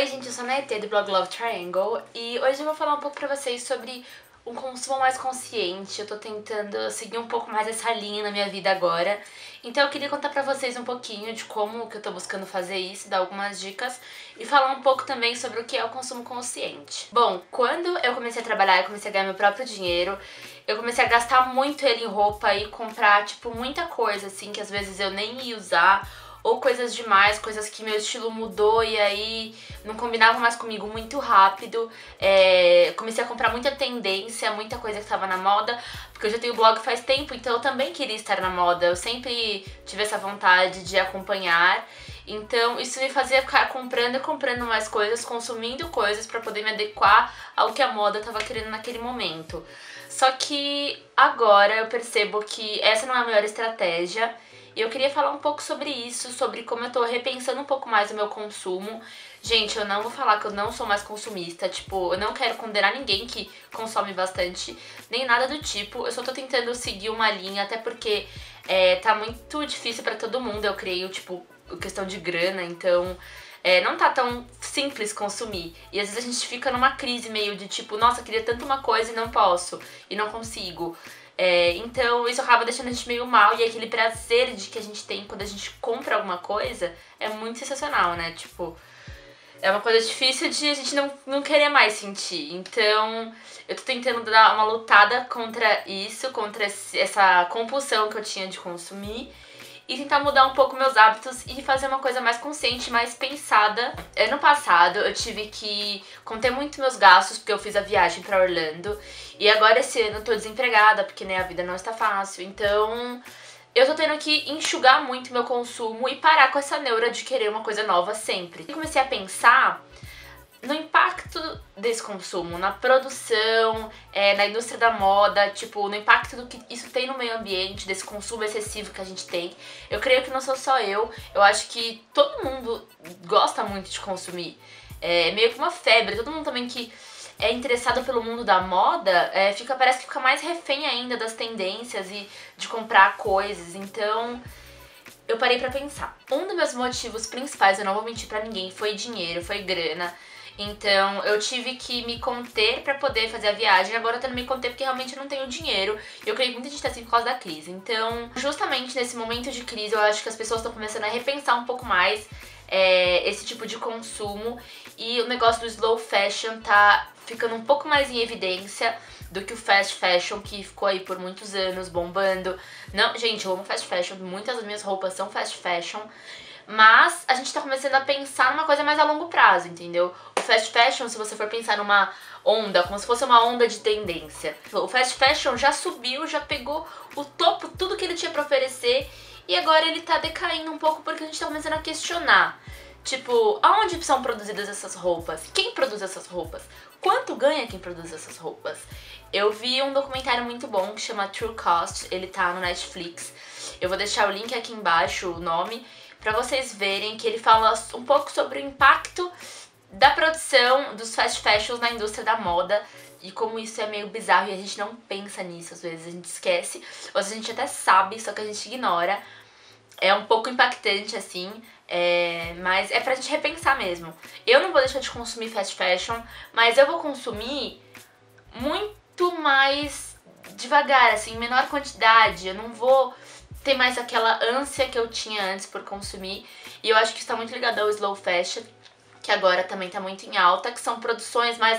Oi gente, eu sou a Naetê do blog Love Triangle e hoje eu vou falar um pouco pra vocês sobre um consumo mais consciente. Eu tô tentando seguir um pouco mais essa linha na minha vida agora, então eu queria contar pra vocês um pouquinho de como que eu tô buscando fazer isso, dar algumas dicas e falar um pouco também sobre o que é o consumo consciente. Bom, quando eu comecei a trabalhar, eu comecei a ganhar meu próprio dinheiro, eu comecei a gastar muito ele em roupa e comprar, tipo, muita coisa, assim, que às vezes eu nem ia usar, ou coisas demais, coisas que meu estilo mudou e aí não combinavam mais comigo muito rápido. Comecei a comprar muita tendência, muita coisa que estava na moda, porque eu já tenho blog faz tempo, então eu também queria estar na moda. Eu sempre tive essa vontade de acompanhar, então isso me fazia ficar comprando e comprando mais coisas, consumindo coisas para poder me adequar ao que a moda estava querendo naquele momento. Só que agora eu percebo que essa não é a melhor estratégia. E eu queria falar um pouco sobre isso, sobre como eu tô repensando um pouco mais o meu consumo. Gente, eu não vou falar que eu não sou mais consumista, tipo, eu não quero condenar ninguém que consome bastante, nem nada do tipo. Eu só tô tentando seguir uma linha, até porque tá muito difícil pra todo mundo, eu creio, tipo, questão de grana, então... não tá tão simples consumir. E às vezes a gente fica numa crise meio de tipo, nossa, queria tanto uma coisa e não posso, e não consigo. Então isso acaba deixando a gente meio mal, e aquele prazer de que a gente tem quando a gente compra alguma coisa é muito sensacional, né? Tipo, é uma coisa difícil de a gente não querer mais sentir. Então eu tô tentando dar uma lutada contra isso, contra essa compulsão que eu tinha de consumir, e tentar mudar um pouco meus hábitos e fazer uma coisa mais consciente, mais pensada. Ano passado eu tive que conter muito meus gastos, porque eu fiz a viagem pra Orlando. E agora esse ano eu tô desempregada, porque, né, a vida não está fácil. Então eu tô tendo que enxugar muito meu consumo e parar com essa neura de querer uma coisa nova sempre. E comecei a pensar no impacto desse consumo, na produção, na indústria da moda, tipo, no impacto do que isso tem no meio ambiente, desse consumo excessivo que a gente tem. Eu creio que não sou só eu acho que todo mundo gosta muito de consumir. É meio que uma febre, todo mundo também que é interessado pelo mundo da moda, parece que fica mais refém ainda das tendências e de comprar coisas, então... Eu parei pra pensar. Um dos meus motivos principais, eu não vou mentir pra ninguém, foi dinheiro, foi grana. Então eu tive que me conter pra poder fazer a viagem. Agora eu tô me conter porque realmente eu não tenho dinheiro. E eu creio que muita gente tá assim por causa da crise. Então, justamente nesse momento de crise, eu acho que as pessoas estão começando a repensar um pouco mais esse tipo de consumo. E o negócio do slow fashion tá ficando um pouco mais em evidência do que o fast fashion, que ficou aí por muitos anos bombando. Não, gente, eu amo fast fashion, muitas das minhas roupas são fast fashion, mas a gente tá começando a pensar numa coisa mais a longo prazo, entendeu? O fast fashion, se você for pensar numa onda, como se fosse uma onda de tendência, o fast fashion já subiu, já pegou o topo, tudo que ele tinha pra oferecer, e agora ele tá decaindo um pouco porque a gente tá começando a questionar. Tipo, aonde são produzidas essas roupas? Quem produz essas roupas? Quanto ganha quem produz essas roupas? Eu vi um documentário muito bom que chama True Cost, ele tá no Netflix. Eu vou deixar o link aqui embaixo, o nome, pra vocês verem que ele fala um pouco sobre o impacto da produção dos fast fashions na indústria da moda e como isso é meio bizarro e a gente não pensa nisso, às vezes a gente esquece, ou às vezes a gente até sabe, só que a gente ignora. É um pouco impactante, assim, mas é pra gente repensar mesmo. Eu não vou deixar de consumir fast fashion, mas eu vou consumir muito mais devagar, assim, menor quantidade. Eu não vou ter mais aquela ânsia que eu tinha antes por consumir. E eu acho que isso tá muito ligado ao slow fashion, que agora também tá muito em alta, que são produções mais...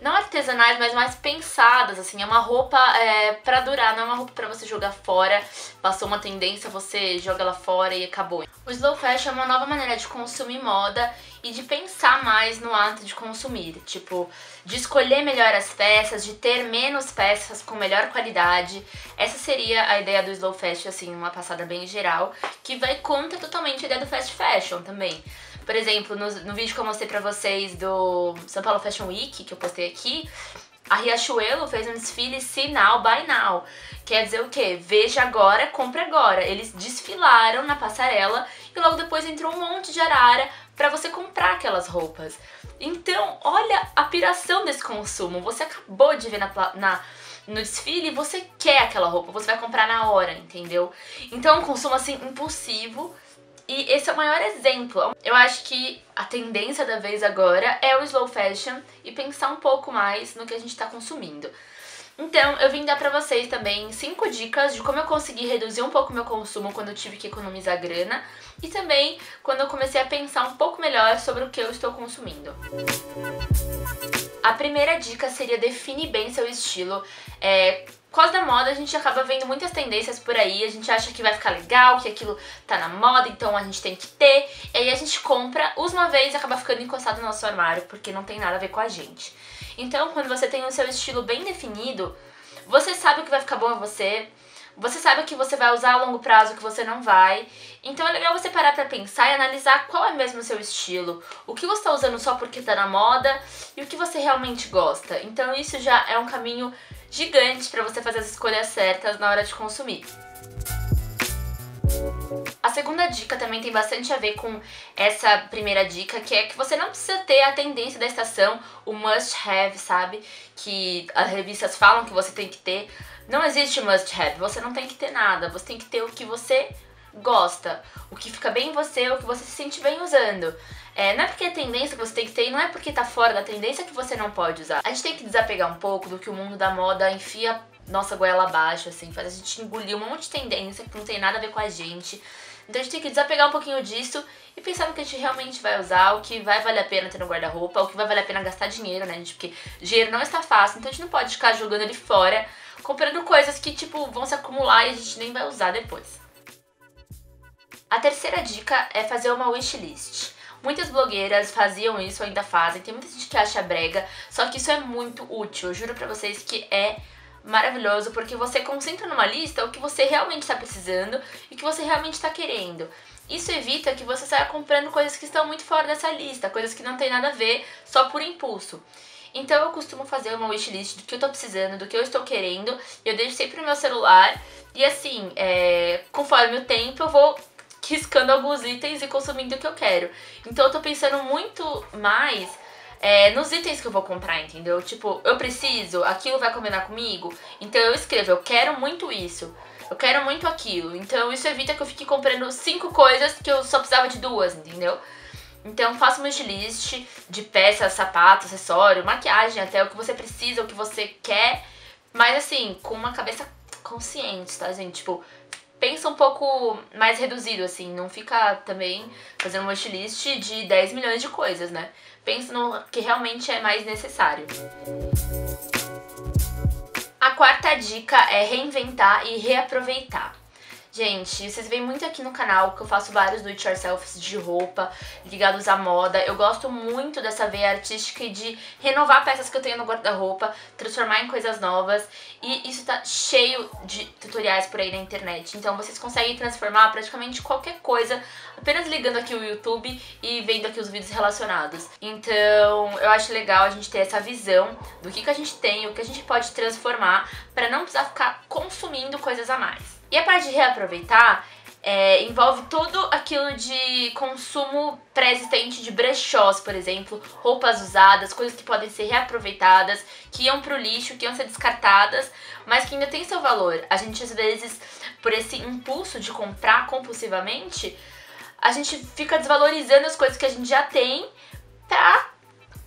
não artesanais, mas mais pensadas, assim. É uma roupa pra durar, não é uma roupa pra você jogar fora. Passou uma tendência, você joga ela fora e acabou. O slow fashion é uma nova maneira de consumir moda e de pensar mais no ato de consumir. Tipo, de escolher melhor as peças, de ter menos peças com melhor qualidade. Essa seria a ideia do slow fashion, assim, uma passada bem geral, que vai contra totalmente a ideia do fast fashion também. Por exemplo, no vídeo que eu mostrei pra vocês do São Paulo Fashion Week, que eu postei aqui, a Riachuelo fez um desfile See Now, Buy Now. Quer dizer o quê? Veja agora, compre agora. Eles desfilaram na passarela e logo depois entrou um monte de arara pra você comprar aquelas roupas. Então, olha a piração desse consumo. Você acabou de ver no desfile e você quer aquela roupa. Você vai comprar na hora, entendeu? Então, um consumo, assim, impulsivo E esse é o maior exemplo. Eu acho que a tendência da vez agora é o slow fashion e pensar um pouco mais no que a gente está consumindo. Então, eu vim dar pra vocês também 5 dicas de como eu consegui reduzir um pouco meu consumo quando eu tive que economizar grana e também quando eu comecei a pensar um pouco melhor sobre o que eu estou consumindo. A primeira dica seria definir bem seu estilo. Por causa da moda, a gente acaba vendo muitas tendências por aí, a gente acha que vai ficar legal, que aquilo tá na moda, então a gente tem que ter, e aí a gente compra, usa uma vez e acaba ficando encostado no nosso armário, porque não tem nada a ver com a gente. Então, quando você tem o seu estilo bem definido, você sabe o que vai ficar bom a você, você sabe o que você vai usar a longo prazo, o que você não vai. Então é legal você parar pra pensar e analisar qual é mesmo o seu estilo, o que você tá usando só porque tá na moda e o que você realmente gosta. Então isso já é um caminho gigante pra você fazer as escolhas certas na hora de consumir. A segunda dica também tem bastante a ver com essa primeira dica, que é que você não precisa ter a tendência da estação, o must have, sabe? Que as revistas falam que você tem que ter. Não existe must have, você não tem que ter nada, você tem que ter o que você gosta, o que fica bem em você, o que você se sente bem usando. Não é porque é tendência que você tem que ter e não é porque tá fora da tendência que você não pode usar. A gente tem que desapegar um pouco do que o mundo da moda enfia nossa goela abaixo, assim, faz a gente engolir um monte de tendência que não tem nada a ver com a gente. Então a gente tem que desapegar um pouquinho disso e pensar no que a gente realmente vai usar, o que vai valer a pena ter no guarda-roupa, o que vai valer a pena gastar dinheiro, né, gente? Porque dinheiro não está fácil, então a gente não pode ficar jogando ele fora, comprando coisas que, tipo, vão se acumular e a gente nem vai usar depois. A terceira dica é fazer uma wishlist. Muitas blogueiras faziam isso, ainda fazem, tem muita gente que acha brega, só que isso é muito útil, eu juro pra vocês que é maravilhoso, porque você concentra numa lista o que você realmente está precisando e o que você realmente está querendo. Isso evita que você saia comprando coisas que estão muito fora dessa lista, coisas que não tem nada a ver, só por impulso. Então eu costumo fazer uma wishlist do que eu tô precisando, do que eu estou querendo, eu deixo sempre no meu celular e assim, conforme o tempo eu vou riscando alguns itens e consumindo o que eu quero. Então eu tô pensando muito mais nos itens que eu vou comprar, entendeu? Tipo, eu preciso, aquilo vai combinar comigo, então eu escrevo, eu quero muito isso, eu quero muito aquilo. Então isso evita que eu fique comprando 5 coisas que eu só precisava de 2, entendeu? Então faça uma wishlist de peças, sapatos, acessório, maquiagem, até o que você precisa, o que você quer, mas assim, com uma cabeça consciente, tá, gente? Tipo, pensa um pouco mais reduzido, assim, não fica também fazendo uma wishlist de 10 milhões de coisas, né? Pensa no que realmente é mais necessário. A quarta dica é reinventar e reaproveitar. Gente, vocês veem muito aqui no canal que eu faço vários do it yourselfs de roupa ligados à moda. Eu gosto muito dessa veia artística e de renovar peças que eu tenho no guarda-roupa, transformar em coisas novas. E isso tá cheio de tutoriais por aí na internet. Então vocês conseguem transformar praticamente qualquer coisa apenas ligando aqui o YouTube e vendo aqui os vídeos relacionados. Então eu acho legal a gente ter essa visão do que a gente tem, o que a gente pode transformar pra não precisar ficar consumindo coisas a mais. E a parte de reaproveitar envolve tudo aquilo de consumo pré-existente de brechós, por exemplo, roupas usadas, coisas que podem ser reaproveitadas, que iam pro lixo, que iam ser descartadas, mas que ainda tem seu valor. A gente às vezes, por esse impulso de comprar compulsivamente, a gente fica desvalorizando as coisas que a gente já tem pra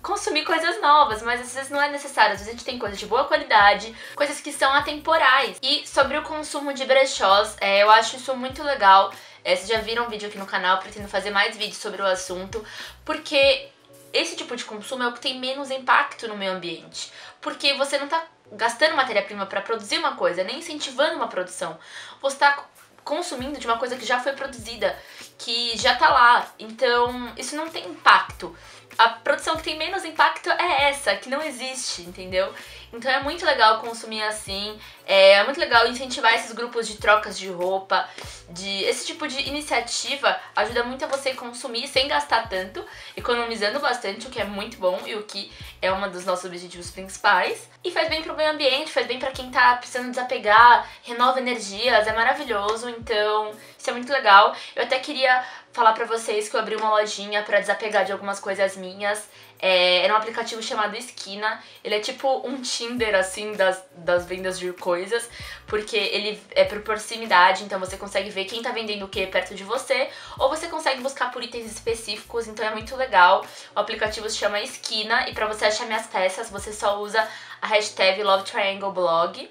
consumir coisas novas, mas às vezes não é necessário, às vezes a gente tem coisas de boa qualidade, coisas que são atemporais. E sobre o consumo de brechós, eu acho isso muito legal, vocês já viram um vídeo aqui no canal, pretendo fazer mais vídeos sobre o assunto, porque esse tipo de consumo é o que tem menos impacto no meio ambiente, porque você não tá gastando matéria-prima pra produzir uma coisa, nem incentivando uma produção, você tá consumindo de uma coisa que já foi produzida, que já tá lá, então isso não tem impacto. A produção que tem menos impacto é essa, que não existe, entendeu? Então é muito legal consumir assim, é muito legal incentivar esses grupos de trocas de roupa, esse tipo de iniciativa ajuda muito a você consumir sem gastar tanto, economizando bastante, o que é muito bom e o que é um dos nossos objetivos principais. E faz bem pro meio ambiente, faz bem pra quem tá precisando desapegar, renova energias, é maravilhoso, então isso é muito legal. Eu até queria falar pra vocês que eu abri uma lojinha pra desapegar de algumas coisas minhas. Era um aplicativo chamado Skina. Ele é tipo um Tinder, assim, das vendas de coisas, porque ele é por proximidade, então você consegue ver ver quem tá vendendo o que perto de você, ou você consegue buscar por itens específicos, então é muito legal. O aplicativo se chama Skina e pra você achar minhas peças, você só usa a hashtag Love Triangle Blog.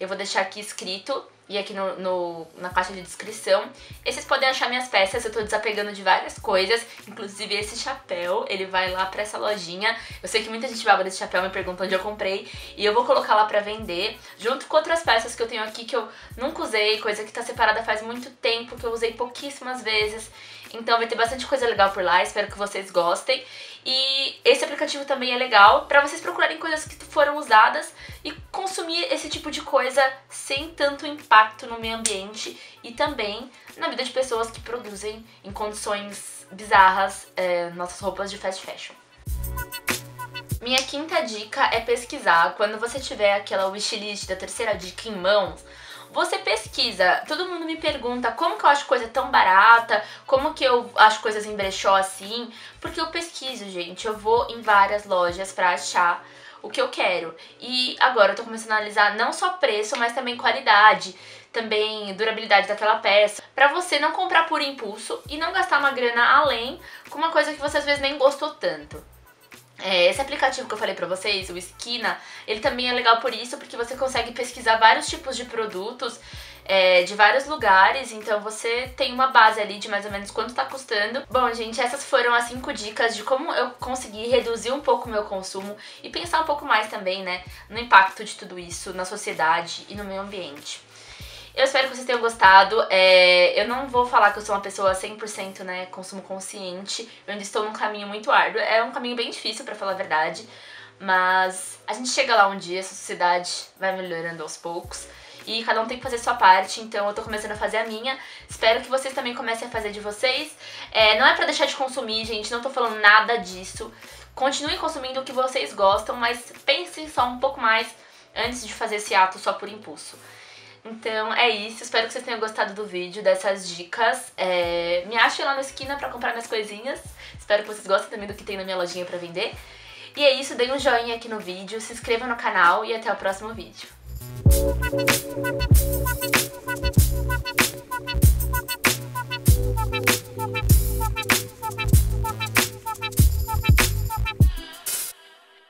Eu vou deixar aqui escrito e aqui na caixa de descrição. E vocês podem achar minhas peças, eu tô desapegando de várias coisas, inclusive esse chapéu, ele vai lá pra essa lojinha. Eu sei que muita gente baba desse chapéu, me pergunta onde eu comprei, e eu vou colocar lá pra vender, junto com outras peças que eu tenho aqui que eu nunca usei, coisa que tá separada faz muito tempo, que eu usei pouquíssimas vezes. Então vai ter bastante coisa legal por lá, espero que vocês gostem. E esse aplicativo também é legal pra vocês procurarem coisas que foram usadas e consumir esse tipo de coisa sem tanto impacto no meio ambiente e também na vida de pessoas que produzem em condições bizarras nossas roupas de fast fashion. Minha quinta dica é pesquisar. Quando você tiver aquela wishlist da terceira dica em mãos, você pesquisa. Todo mundo me pergunta como que eu acho coisa tão barata, como que eu acho coisas em brechó assim, porque eu pesquiso, gente. Eu vou em várias lojas pra achar o que eu quero. E agora eu tô começando a analisar não só preço, mas também qualidade, também durabilidade daquela peça, pra você não comprar por impulso e não gastar uma grana além com uma coisa que você às vezes nem gostou tanto. Esse aplicativo que eu falei pra vocês, o Skina, ele também é legal por isso, porque você consegue pesquisar vários tipos de produtos de vários lugares, então você tem uma base ali de mais ou menos quanto tá custando. Bom, gente, essas foram as 5 dicas de como eu consegui reduzir um pouco o meu consumo e pensar um pouco mais também, né, no impacto de tudo isso na sociedade e no meio ambiente. Eu espero que vocês tenham gostado. Eu não vou falar que eu sou uma pessoa 100%, né, consumo consciente. Eu ainda estou num caminho muito árduo. É um caminho bem difícil, pra falar a verdade. Mas a gente chega lá um dia, essa sociedade vai melhorando aos poucos. E cada um tem que fazer a sua parte, então eu tô começando a fazer a minha. Espero que vocês também comecem a fazer de vocês. Não é pra deixar de consumir, gente. Não tô falando nada disso. Continuem consumindo o que vocês gostam, mas pensem só um pouco mais antes de fazer esse ato só por impulso. Então é isso, espero que vocês tenham gostado do vídeo, dessas dicas. Me achem lá no Skina pra comprar minhas coisinhas. Espero que vocês gostem também do que tem na minha lojinha pra vender. E é isso, deem um joinha aqui no vídeo, se inscrevam no canal e até o próximo vídeo.